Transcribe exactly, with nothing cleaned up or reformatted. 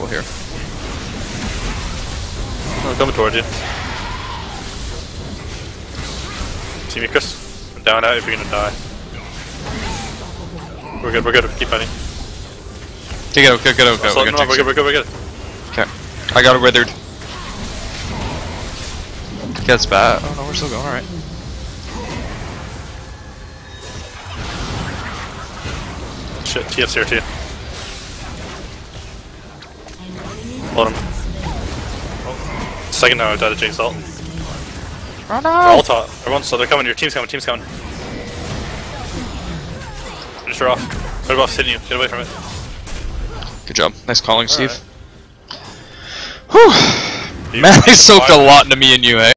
trouble here. I'm coming towards you. See me, Chris. I'm down out if you're gonna die. We're good, we're good, keep fighting. Okay, go, go, go, go, go. We're, we're good, we're good, we're good. Okay. I got it withered. Okay, that's bad. Oh no, we're still going, alright. Shit, T F's here too. Hold him. Oh. Second now I died of Jake's ult. Run out! Ult out. Everyone's slow, they're coming, your team's coming, team's coming. Finish her off. Her buff's hitting you, get away from it. Good job. Nice calling, Steve. Right. Whew! Man, they soaked a lot into me and you, eh?